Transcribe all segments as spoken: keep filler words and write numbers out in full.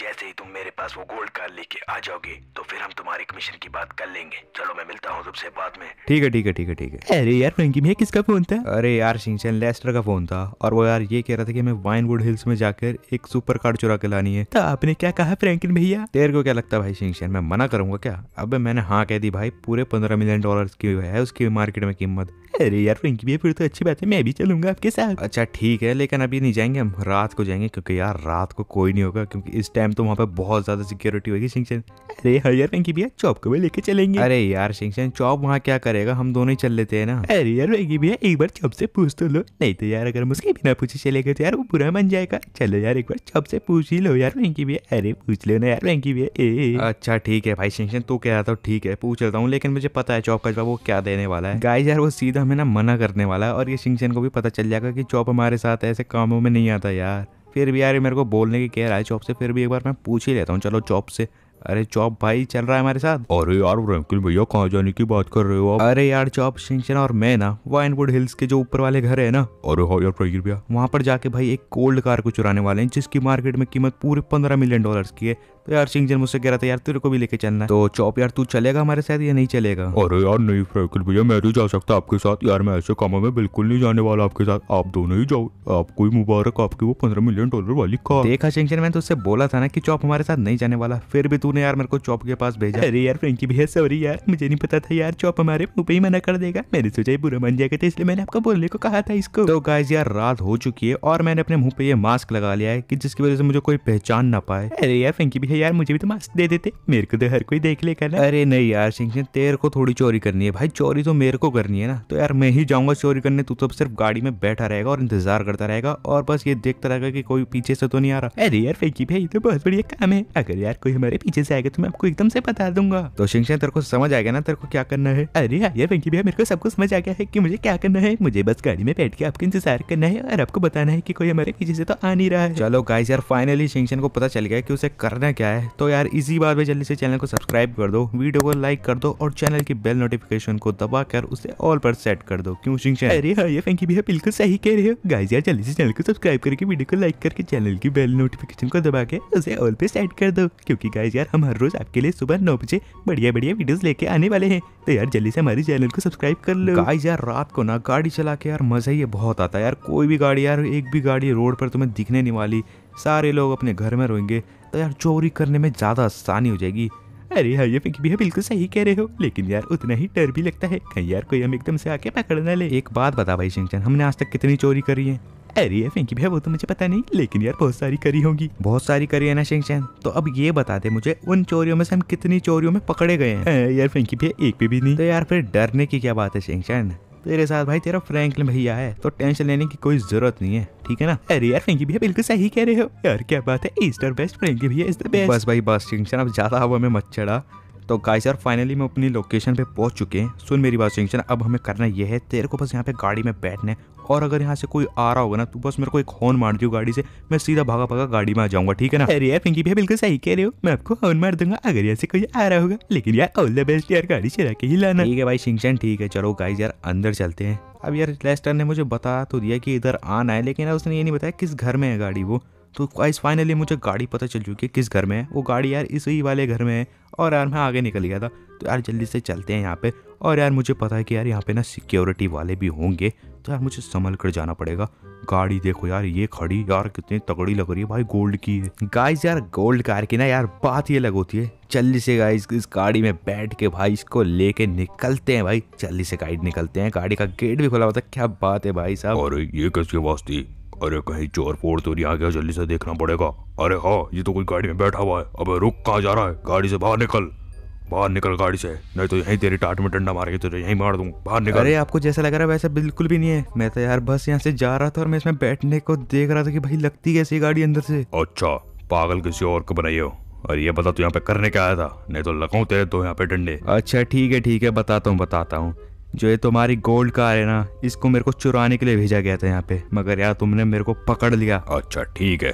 जैसे ही तुम मेरे पास वो गोल्ड कार लेके आ जाओगे तो फिर हम तुम्हारे कमीशन की बात कर लेंगे। चलो मैं मिलता हूँ तुमसे बाद में। ठीक है ठीक है ठीक है ठीक है। अरे यार फ्रैंकी भैया किसका फोन था? अरे यार शिनचैन लेस्टर का फोन था और वो यार ये कह रहा था कि मैं वाइनवुड हिल्स में जाकर एक सुपर कार चुरा के लानी है। तो आपने क्या कहा फ्रैंकिन भैया? तेरे को क्या लगता है भाई शिनचैन मैं मना करूंगा क्या? अब मैंने हाँ कह दी भाई, पूरे पंद्रह मिलियन डॉलर की है उसकी मार्केट में कीमत। अरे यार फ्रैंकी भैया फिर तो अच्छी बात है, मैं भी चलूंगा आपके साथ। अच्छा ठीक है लेकिन अभी नहीं जाएंगे, हम रात को जाएंगे क्योंकि यार रात को कोई नहीं होगा क्योंकि इस टाइम तो वहाँ पे बहुत ज्यादा सिक्योरिटी होगी शिनचैन। अरे हाँ यार फ्रैंकी भैया चॉप को भी लेके चलेंगे। अरे यार शिनचैन चॉप वहाँ क्या करेगा, हम दोनों ही चल लेते हैं ना। अरे यार फ्रैंकी भैया एक बार चॉप से पूछ तो लो, नहीं तो यार अगर मुझसे बिना पूछे चलेगा तो यार वो बुरा मन जाएगा। चलो यार एक बार चॉप से पूछ ही लो यार फ्रैंकी भैया। अरे पूछ लो ना यार फ्रैंकी भैया। अच्छा ठीक है भाई शिनचैन तू कह रहा था ठीक है पूछ लेता हूँ, लेकिन मुझे पता है चॉप का जवाब वो क्या देने वाला है। गाइस यार वो सीधा हमें ना मना करने वाला है और ये शिनचैन को भी पता चल जाएगा कि चॉप हमारे साथ ऐसे कामों में नहीं आता। यार फिर भी यार मेरे को बोलने की कह रहा है चॉप से, फिर भी एक बार मैं पूछ ही लेता हूँ चलो चॉप से। अरे चॉप भाई चल रहा है हमारे साथ। अरे यार फ्रैंकिन भैया कहाँ जाने की बात कर रहे हो आप? अरे यार चॉप शिनचैन और मैं ना वाइनवुड हिल्स के जो ऊपर वाले घर है ना, अरे हाँ यार फ्रैंकिन भैया वहाँ पर जाके भाई एक गोल्ड कार को चुराने वाले हैं जिसकी मार्केट में कीमत पूरे पंद्रह मिलियन डॉलर्स की है। तो यार शिनचैन मुझसे कह रहा था यार तेरे को भी लेके चलना है, तो चॉप यार तू चलेगा हमारे साथ या नहीं चलेगा? अरे यार नहीं फ्रैंकिन भैया मैं नहीं जा सकता आपके साथ यार, मैं ऐसे कामों में बिल्कुल नहीं जाने वाला आपके साथ, आप दोनों ही जाओ, आपको ही मुबारक आपकी वो पंद्रह मिलियन डॉलर वाली कार। देखा शिनचैन मैंने तुझसे बोला था ना कि चॉप हमारे साथ नहीं जाने वाला, फिर भी तूने यार मेरे को चॉप के पास भेजा। अरे यार फ्रैंकी भैया सॉरी यार मुझे नहीं पता था यार चॉप हमारे मुँह पे ही मना कर देगा, मैंने सोचा बुरा मान जाएगा था इसलिए मैंने आपको बोलने को कहा था इसको। तो गाइस यार रात हो चुकी है और मैंने अपने मुँह पे ये मास्क लगा लिया है कि जिसकी वजह से मुझे कोई पहचान ना पाए। अरे यार फ्रैंकी यार मुझे भी तो मास्क दे देते, मेरे को तो हर कोई देख लेगा ना। अरे नहीं यार शिनचैन तेरे को थोड़ी चोरी करनी है भाई, चोरी तो मेरे को करनी है ना, तो यार मैं ही जाऊंगा चोरी करने, तू तो सिर्फ गाड़ी में बैठा रहेगा और इंतजार करता रहेगा और बस ये देखता रहेगा कि कोई पीछे से तो नहीं आ रहा। अरे यार फ्रैंकी भैया ये तो बहुत बढ़िया काम है, अगर यार कोई हमारे पीछे से आएगा तो मैं आपको एकदम से बता दूंगा। तो शिनचैन तेरे को समझ आएगा ना तेरे को क्या करना है? अरे यार फ्रैंकी भैया मेरे को सब कुछ समझ आ गया है कि मुझे क्या करना है, मुझे बस गाड़ी में बैठ के आपका इंतजार करना है और आपको बताना है कि कोई हमारे पीछे से तो आ नहीं रहा है। चलो गाइस यार फाइनली शिनचैन को पता चल गया कि उसे करना क्या है। तो यार इसी बात में जल्दी से चैनल को सब्सक्राइब कर दो, वीडियो को लाइक कर दो और चैनल की बेल नोटिफिकेशन को दबाकर उसे ऑल पर सेट कर दो। क्यों शिनचैन? अरे हाँ ये फ्रैंकी भैया बिल्कुल सही कह रहे हो। गाइस यार जल्दी से चैनल को सब्सक्राइब करके वीडियो को लाइक करके चैनल की बेल नोटिफिकेशन को दबा के उसे ऑल पे सेट कर दो, क्योंकि गाइस यार हम हर रोज आपके लिए सुबह नौ बजे बढ़िया बढ़िया वीडियोस लेके आने वाले हैं। तो यार जल्दी से हमारे चैनल को सब्सक्राइब कर लो। गाइस यार रात को ना गाड़ी चला के यार मजा ही बहुत आता है यार, कोई भी गाड़ी यार एक भी गाड़ी रोड पर तुम्हें दिखने नहीं वाली, सारे लोग अपने घर में रहेंगे तो यार चोरी करने में ज़्यादा आसानी हो जाएगी। अरे हाँ ये फ्रैंकी भैया बिल्कुल सही कह रहे हो, लेकिन यार उतना ही डर भी लगता है कहीं यार कोई हम एकदम से आके पकड़ ना ले। एक बात बता भाई शिनचैन हमने आज तक कितनी चोरी करी है? अरे यार फ्रैंकी भैया वो तो मुझे पता नहीं, लेकिन यार बहुत सारी करी होगी। बहुत सारी करी है ना शिनचैन, तो अब ये बता दे मुझे उन चोरियों में से हम कितनी चोरियों में पकड़े गए हैं? यार फ्रैंकी भैया एक पे भी नहीं। तो यार फिर डरने की क्या बात है शिनचैन, तेरे साथ भाई तेरा फ्रैंकलिन भैया है तो टेंशन लेने की कोई जरूरत नहीं है, ठीक है ना? अरे यार फ्रैंकी भैया बिल्कुल सही कह रहे हो यार, क्या बात है, ईस्ट और बेस्ट फ्रैंकिन भैया इज द बेस्ट। बस भाई बस शिनचैन अब ज्यादा हवा में मत चढ़ा। तो गाइस यार फाइनली मैं अपनी लोकेशन पे पहुंच चुके हैं। सुन मेरी बात शिनचैन, अब हमें करना यह है तेरे को बस यहाँ पे गाड़ी में बैठने और अगर यहाँ से कोई आ रहा होगा ना तू बस मेरे को एक हॉर्न मार दियो गाड़ी से, मैं सीधा भागा भागा गाड़ी में आ जाऊंगा, ठीक है ना? अरे यार फ्रैंकी भैया बिल्कुल सही कह रहे हो, मैं आपको हॉर्न मार दूंगा अगर यहाँ से कोई आ रहा होगा, लेकिन यार ऑल द बेस्ट यार गाड़ी चला के ही लाना। ठीक है भाई शिनचैन ठीक है। चलो गाइस यार अंदर चलते हैं। अब यार लेस्टर ने मुझे बता तो दिया कि इधर आना है, लेकिन उसने ये नहीं बताया किस घर में है गाड़ी वो। तो गाइस फाइनली मुझे गाड़ी पता चल चुकी है किस घर में है, वो गाड़ी यार इसी वाले घर में है और यार मैं आगे निकल गया था। तो यार जल्दी से चलते हैं यहाँ पे और यार मुझे पता है कि यार यहाँ पे ना सिक्योरिटी वाले भी होंगे तो यार मुझे संभल कर जाना पड़ेगा। गाड़ी देखो यार ये खड़ी यार कितनी तगड़ी लग रही है भाई, गोल्ड की है। गाइस यार गोल्ड कार की ना यार बात ये अलग होती है। जल्दी से गाइस इस गाड़ी में बैठ के भाई इसको लेके निकलते हैं भाई, जल्दी से गाइड निकलते हैं। गाड़ी का गेट भी खुला हुआ था, क्या बात है भाई साहब। और ये किसकी वास्ती? अरे कहीं चोर फोड़ तो नहीं आ गया, जल्दी से देखना पड़ेगा। अरे हाँ ये तो कोई गाड़ी में बैठा हुआ है। अबे रुक, कहाँ जा रहा है? गाड़ी से बाहर निकल, बाहर निकल गाड़ी से, नहीं तो यहीं तेरी टाट में डंडा मारेगी तुझे, यहीं मार दूं, बाहर निकल। अरे आपको जैसा लग रहा है वैसा बिल्कुल भी नहीं है, मैं तो यार बस यहाँ से जा रहा था और मैं इसमें बैठने को देख रहा था कि भाई लगती कैसी गाड़ी अंदर से। अच्छा पागल किसी और को बनाई हो, और ये बता तू यहाँ पे करने क्या आया था, नहीं तो लगाऊं तेरे तो यहाँ पे डंडे। अच्छा ठीक है ठीक है बताता हूँ बताता हूँ। जो ये तुम्हारी गोल्ड कार है ना इसको मेरे को चुराने के लिए भेजा गया था यहाँ पे, मगर यार तुमने मेरे को पकड़ लिया। अच्छा ठीक है,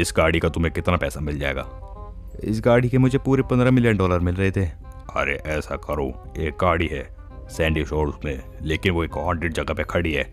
इस गाड़ी का तुम्हें कितना पैसा मिल जाएगा? इस गाड़ी के मुझे पूरे पंद्रह मिलियन डॉलर मिल रहे थे। अरे ऐसा करो, एक गाड़ी है सैंडी शोर्स में, लेकिन वो एक हॉन्टेड जगह पे खड़ी है,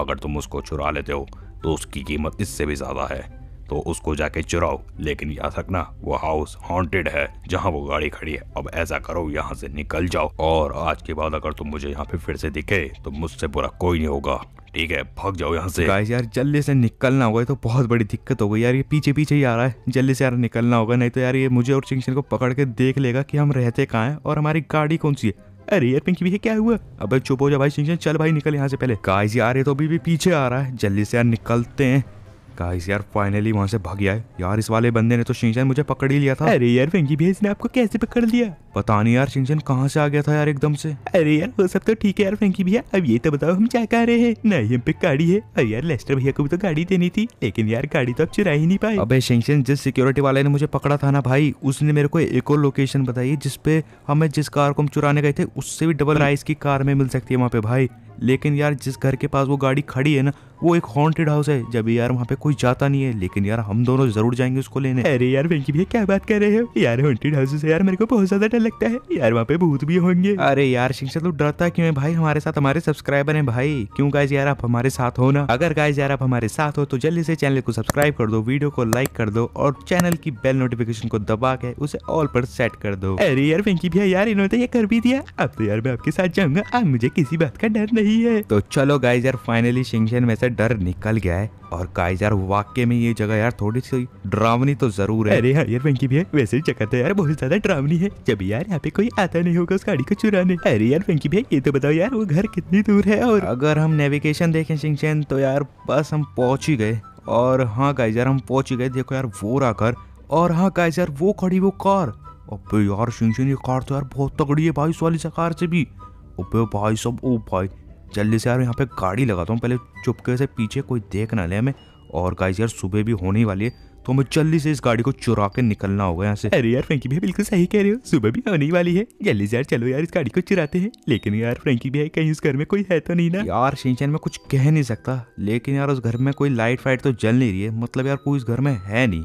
अगर तुम उसको चुरा लेते हो तो उसकी कीमत इससे भी ज्यादा है, तो उसको जाके चुराओ, लेकिन याद रखना वो हाउस हॉन्टेड है जहाँ वो गाड़ी खड़ी है। अब ऐसा करो यहाँ से निकल जाओ, और आज के बाद अगर तुम मुझे यहाँ पे फिर से दिखे तो मुझसे बुरा कोई नहीं होगा, ठीक है? भाग जाओ यहाँ से। गाइस यार जल्दी से निकलना होगा, तो बहुत बड़ी दिक्कत हो गई यार, ये पीछे पीछे ही आ रहा है। जल्दी से यार निकलना होगा, नहीं तो यार ये मुझे और शिनचैन को पकड़ के देख लेगा कि हम रहते कहाँ हैं और हमारी गाड़ी कौन सी है। अरे यार पिंकी भी है, क्या हुआ? अबे चुप हो जा भाई शिनचैन, चल भाई निकल यहाँ से पहले। गाइस यार ये तो अभी भी पीछे आ रहा है, जल्दी से यार निकलते हैं। गाइस यार फाइनली वहाँ से भाग गया है। यार इस वाले बंदे ने तो शिनचैन मुझे पकड़ ही लिया था। अरे यार पिंकी भी, इसने आपको कैसे पकड़ लिया? पता नहीं यार शिनचैन कहाँ से आ गया था यार एकदम से। अरे यार वो सब तो ठीक है यार पिंकी भैया, अब ये तो बताओ हम क्या कर रहे हैं? नहीं हम पे गाड़ी है, और यार लेस्टर भैया को भी तो गाड़ी देनी थी, लेकिन यार गाड़ी तो अब चुरा ही नहीं पाए। अबे शिनचैन जिस सिक्योरिटी वाले ने मुझे पकड़ा था ना भाई, उसने मेरे को एक और लोकेशन बताई जिसपे हमें, जिस कार को हम चुराने गए थे उससे भी डबल प्राइस की कार में मिल सकती है वहाँ पे भाई। लेकिन यार जिस घर के पास वो गाड़ी खड़ी है ना, वो एक हॉन्टेड हाउस है, जब यार वहाँ पे कोई जाता नहीं है, लेकिन यार हम दोनों जरूर जाएंगे उसको लेने। अरे यार पिंकी भैया क्या बात कर रहे हो यार, हॉन्टेड हाउस से यार मेरे को बहुत ज्यादा डर लगता है यार, वहाँ पे भूत भी होंगे। अरे यार शिनचैन तू डरता क्यों है भाई, हमारे साथ हमारे सब्सक्राइबर हैं भाई, क्यों गाइस यार आप हमारे साथ हो ना? अगर गाइस यार आप हमारे साथ हो तो जल्दी से चैनल को सब्सक्राइब कर दो, वीडियो को लाइक कर दो, और चैनल की बेल नोटिफिकेशन को दबा के उसे ऑल पर सेट कर दो। अरे यार पिंकी भैया यार इन्होंने तो ये कर भी दिया, अब तो यार मैं आपके साथ जाऊंगा, अब मुझे किसी बात का डर नहीं है। तो चलो गाइस यार फाइनली शिनचैन में से डर निकल गया है, और गाइस यार वाकई में ये जगह यार थोड़ी सी डरावनी तो जरूर है। अरे हाँ यार पिंकी भैया वैसे ही जगह तो यार बहुत ज्यादा डरावनी है, जब यार यहाँ पे कोई आता नहीं होगा उस गाड़ी को चुराने। अरे यार पिंकी भैया ये तो बताओ यार वो घर कितनी दूर है? और अगर हम नेविगेशन देखें शिनचैन तो यार बस हम पहुंच ही गए, और हाँ गाइस यार हम पहुंच ही गए। देखो यार वो रहा घर, और हाँ गाइस यार वो खड़ी वो कार। अबे यार शिनचैन ये कार तो यार बहुत तगड़ी है भाई, इस वाली कार से भी। अबे भाई सब, ओ भाई जल्दी से यार यहाँ पे गाड़ी लगाता हूँ पहले चुपके से, पीछे कोई देख ना ले हमें। और गाइस यार सुबह भी होने वाली है, तो हमें जल्दी से इस गाड़ी को चुरा के निकलना होगा यहाँ से। अरे यार फ्रैंकी भैया बिल्कुल सही कह रहे हो, सुबह भी होने वाली है, जल्दी से यार चलो यार इस गाड़ी को चुराते हैं। लेकिन यार फ्रैंकी भैया कहीं उस घर में कोई है तो नहीं ना? यार शिनचैन में कुछ कह नहीं सकता, लेकिन यार उस घर में कोई लाइट फाइट तो जल नहीं रही है, मतलब यार कोई उस घर में है नहीं।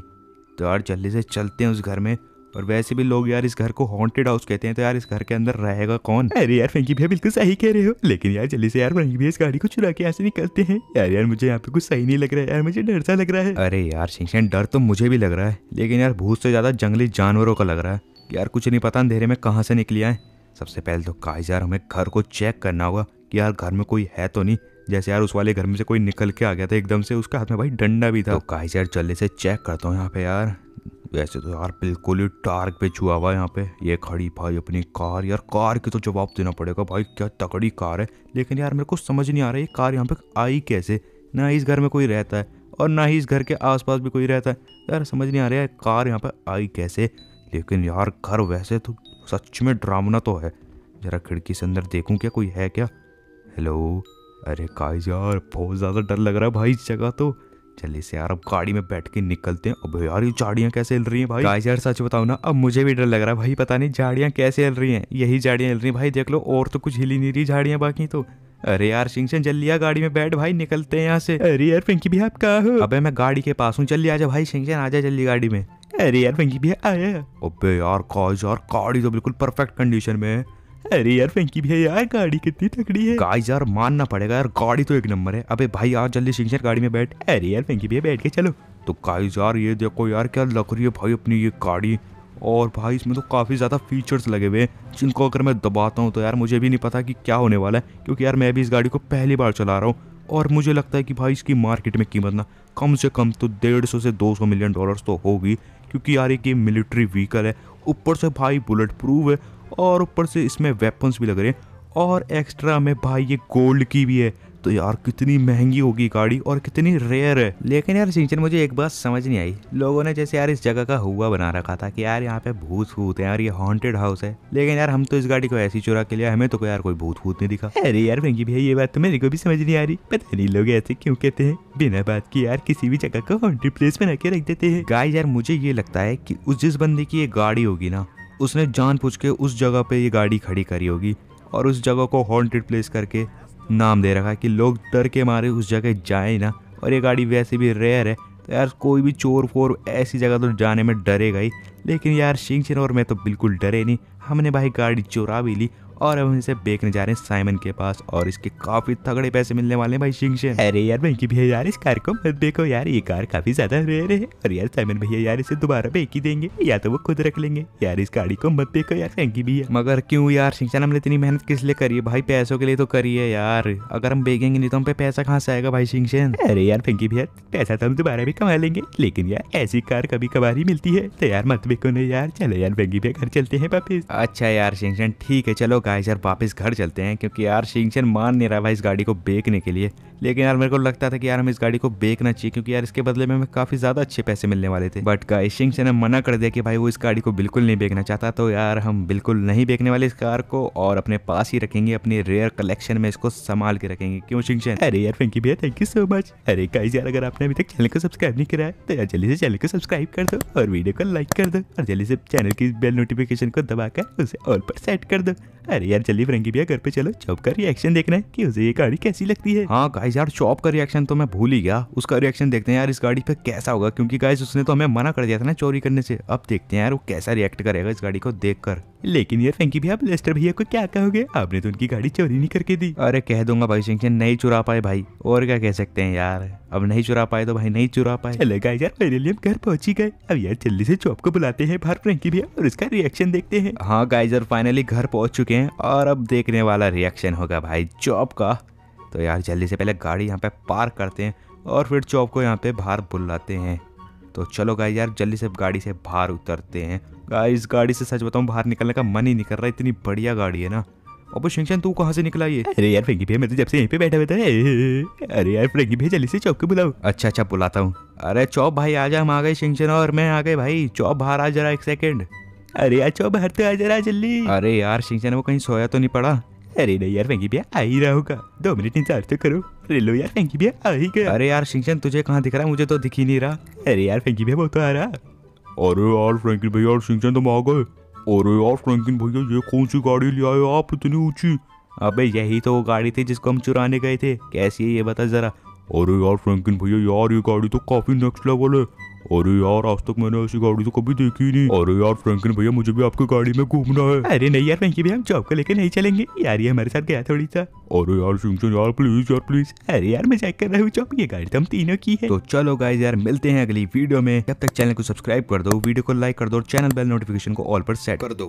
तो यार जल्दी से चलते हैं उस घर में, और वैसे भी लोग यार इस घर को हॉन्टेड हाउस कहते हैं, तो यार इस घर के अंदर रहेगा कौन? अरे यार फ्रैंकी भैया बिल्कुल सही कह रहे हो, लेकिन यार जल्दी से यार फ्रैंकी भैया इस गाड़ी को चुरा के यहाँ से निकलते हैं। यार यार मुझे यहाँ पे कुछ सही नहीं लग रहा है यार, मुझे डर सा लग रहा है। अरे यार शिनचैन डर तो मुझे भी लग रहा है, लेकिन यार भूत से ज्यादा जंगली जानवरों का लग रहा है यार, कुछ नहीं पता अंधेरे में कहाँ से निकली है। सबसे पहले तो गाइस यार हमें घर को चेक करना होगा कि यार घर में कोई है तो नहीं, जैसे यार उस वाले घर में से कोई निकल के आ गया था एकदम से, उसका हाथ में भाई डंडा भी था। गाइस यार जल्दी से चेक करता हूँ यहाँ पे। यार वैसे तो यार बिल्कुल ही डार्क पे छुआ हुआ है यहाँ पे। ये खड़ी भाई अपनी कार, यार कार की तो जवाब देना पड़ेगा भाई, क्या तगड़ी कार है। लेकिन यार मेरे को समझ नहीं आ रहा है ये कार यहाँ पे आई कैसे, ना इस घर में कोई रहता है और ना ही इस घर के आसपास भी कोई रहता है। यार समझ नहीं आ रहा है कार यहाँ पे आई कैसे, लेकिन यार घर वैसे तो सच में डरावना तो है। जरा खिड़की से अंदर देखूँ क्या कोई है क्या। हेलो, अरे गाइस यार बहुत ज़्यादा डर लग रहा है भाई इस जगह तो। चलिए से यार अब गाड़ी में बैठ के निकलते हैं। अब यार ये झाड़ियाँ कैसे हिल रही हैं भाई। गाइस यार सच बताऊँ ना, अब मुझे भी डर लग रहा है भाई, पता नहीं झाड़ियाँ कैसे हिल रही हैं। यही झाड़ियाँ हिल रही भाई, देख लो, और तो कुछ हिली नहीं रही झाड़ियाँ बाकी तो। अरे यार शिनचैन जल्दी आ गाड़ी में बैठ भाई, निकलते हैं यहाँ से। अरे यार पिंकी भैया आप कहाँ हो? अबे मैं गाड़ी के पास हूँ, जल्दी आ जा भाई शिनचैन, आ जा जल्दी गाड़ी में। अरे यार पिंकी भैया आया। अबे यार गाइस यार गाड़ी तो बिल्कुल परफेक्ट कंडीशन में है। अरे यार पिंकी भैया यार गाड़ी कितनी तगड़ी है। गाइस यार मानना पड़ेगा यार गाड़ी तो एक नंबर है। अबे भाई यार जल्दी शिनचैन गाड़ी में बैठ। अरे यार पिंकी भैया बैठ के चलो। तो गाइस यार ये देखो यार क्या लग रही है भाई अपनी ये गाड़ी, और भाई इसमें तो काफ़ी ज़्यादा फीचर्स लगे हुए हैं जिनको अगर मैं दबाता हूँ तो यार मुझे भी नहीं पता कि क्या होने वाला है, क्योंकि यार मैं भी इस गाड़ी को पहली बार चला रहा हूँ। और मुझे लगता है कि भाई इसकी मार्केट में कीमत ना कम से कम तो डेढ़ सौ से दो सौ मिलियन डॉलर्स तो होगी, क्योंकि यार ये मिलिट्री व्हीकल है, ऊपर से भाई बुलेट प्रूफ है, और ऊपर से इसमें वेपन्स भी लग रहे हैं, और एक्स्ट्रा में भाई ये गोल्ड की भी है। तो यार कितनी महंगी होगी गाड़ी और कितनी रेयर है। लेकिन यार शिनचैन मुझे एक बात समझ नहीं आई, लोगों ने जैसे यार इस जगह का हुआ बना रखा था कि यार यहाँ पे भूत भूत है और ये हॉन्टेड हाउस है, लेकिन यार हम तो इस गाड़ी को ऐसी चुरा के लिया, हमें तो यार कोई भूत भूत नहीं दिखा। अरे यार पिंकी भैया ये बात तो मेरे को भी समझ नहीं आ रही, पता नहीं लोग ऐसे क्यों कहते हैं, बिना बात की यार किसी भी जगह को हॉन्टेड प्लेस बना के रख देते हैं। गाइस यार मुझे ये लगता है कि उस जिस बंदे की ये गाड़ी होगी ना, उसने जानबूझ के उस जगह पे ये गाड़ी खड़ी करी होगी, और उस जगह को हॉन्टेड प्लेस करके नाम दे रखा है कि लोग डर के मारे उस जगह जाए ना। और ये गाड़ी वैसे भी रेयर है, तो यार कोई भी चोर फोर ऐसी जगह तो जाने में डरेगा ही। लेकिन यार शिनचैन और मैं तो बिल्कुल डरे नहीं, हमने भाई गाड़ी चुरा भी ली, और हम इसे बेचने जा रहे हैं साइमन के पास, और इसके काफी तगड़े पैसे मिलने वाले हैं भाई शिनचैन। अरे यार महंगी भी है यार, इस कार को मत देखो यार, ये कार काफी ज्यादा रेयर है, और यार साइमन भैया यार इसे दोबारा बेच ही देंगे या तो वो खुद रख लेंगे, यार इस गाड़ी को मत देखो यार महंगी भी है। मगर क्यों यार शिनचैन, हमने इतनी मेहनत किस लिए करी है भाई, पैसों के लिए तो करी है यार, अगर हम बेचेंगे नहीं तो हम पे पैसा कहाँ से आएगा भाई शिनचैन। अरे यार महंगी भी है, पैसा तो हम दोबारा भी कमा लेंगे, लेकिन यार ऐसी कार कभी कभार ही मिलती है, तो यार मत बेचो नहीं यार, चलो यार महंगी भैया घर चलते हैं वापिस। अच्छा यार शिनचैन ठीक है, चलो गाइस यार वापस घर चलते हैं, क्योंकि यार शिनचैन मान नहीं रहा भाई इस गाड़ी को बेचने के लिए। लेकिन यार मेरे को लगता था कि यार हम इस गाड़ी को बेचना चाहिए, क्योंकि यार इसके बदले में हमें काफी ज्यादा अच्छे पैसे मिलने वाले थे, बट गाइस शिनचैन ने मना कर दिया कि भाई वो इस गाड़ी को बिल्कुल नहीं बेचना चाहता। तो यार हम बिल्कुल नहीं बेचने वाले इस कार को, और अपने पास ही रखेंगे, अपने रेयर कलेक्शन में इसको संभाल के रखेंगे, क्यों शिनचैन। अरे यार फैंकी भैया थैंक यू सो मच। अरे गाइस यार अगर आपने अभी तक चैनल को सब्सक्राइब नहीं कराया तो यार जल्दी से चैनल को सब्सक्राइब कर दो, और वीडियो को लाइक कर दो, और जल्दी से चैनल की बेल नोटिफिकेशन को दबाकर उसे ऑल पर सेट कर दो। अरे यार जल्दी फ्रेंकी भैया घर पे चलो, चौप का रिएक्शन देखना है कि उसे ये गाड़ी कैसी लगती है। हाँ गाइस यार चौप का रिएक्शन तो मैं भूल ही गया, उसका रिएक्शन देखते हैं यार इस गाड़ी पे कैसा होगा, क्योंकि गाइस उसने तो हमें मना कर दिया था ना चोरी करने से। अब देखते हैं यार वो कैसा रिएक्ट करेगा इस गाड़ी को देखकर। लेकिन यार फैंकी भैया आप लेस्टर भैया को क्या कहोगे, आपने तो उनकी गाड़ी चोरी नहीं करके दी। अरे कह दूंगा भाई शिनचैन, नहीं चुरा पाए भाई, और क्या कह सकते हैं यार, अब नहीं चुरा पाए तो भाई नहीं चुरा पाए। चलो गाइस यार मेरे लिए घर पहुंच ही गए, अब यार जल्दी से चौप को बुलाते हैं बाहर फ्रेंकी भैया और इसका रिएक्शन देखते हैं। हाँ गाइस यार फाइनली घर पहुंच चुके हैं, और अब देखने वाला रिएक्शन होगा भाई चौप का। तो यार जल्दी से पहले गाड़ी यहाँ पे पार्क करते हैं, और फिर चौप को यहाँ पे बाहर बुलाते हैं। तो चलो गाइस यार जल्दी से गाड़ी से बाहर उतरते हैं। गाइस गाड़ी से सच बताऊं बाहर निकलने का मन ही नहीं कर रहा, इतनी बढ़िया गाड़ी है ना। अब शिनचैन तू कहाँ से निकला ये। अरे यार फ्रेंकी भैया मैं तो जब से यहीं पे बैठा हुआ था। अरे यार फ्रेंकी भैया जल्दी से चौप को बुलाओ। अच्छा अच्छा बुलाता हूँ। अरे चौप भाई आ जा, हम आ गए शिनचैन और मैं आ गए भाई, चौप बाहर आ जरा एक सेकेंड। अरे यार चौप बाहर तो आ जरा जल्दी। अरे यार शिनचैन वो कहीं सोया तो नहीं पड़ा। अरे नहीं यार फैंकी भैया आ ही रहा होगा, दो मिनट इंतजार तो करो। अरे लो यार फैंकी भैया आ ही गया। अरे यार शिनचैन तुझे कहाँ दिख रहा है, मुझे तो दिख ही नहीं रहा। अरे यार फैंकी भैया वो तो आ रहा। अरे यार फ्रैंकलिन भैया और शिनचैन तुम आ गए। अरे यार फ्रैंकलिन भैया ये कौन सी गाड़ी ले आए आप इतनी ऊँची। अबे यही तो वो गाड़ी थी जिसको हम चुराने गए थे, कैसी है ये बता जरा। अरे यार फ्रैंकलिन भैया यार ये गाड़ी तो काफी नेक्स्ट लेवल है, अरे यार आज तक मैंने ऐसी गाड़ी तो कभी देखी नहीं। अरे यार फ्रैंकलिन भैया मुझे भी आपकी गाड़ी में घूमना है। अरे नहीं यार फ्रैंकी भैया हम जॉब को लेकर नहीं चलेंगे यार, ये हमारे साथ गया थोड़ी सा। अरे यार शिनचैन यार प्लीज यार प्लीज। अरे यार मैं चेक कर रहा हूँ जॉब, ये गाड़ी तो हम तीनों की है। तो चलो गाइस यार मिलते हैं अगली वीडियो में, तब तक चैनल को सब्सक्राइब कर दो, वीडियो को लाइक कर दो, और चैनल बेल नोटिफिकेशन को ऑल पर सेट कर दो।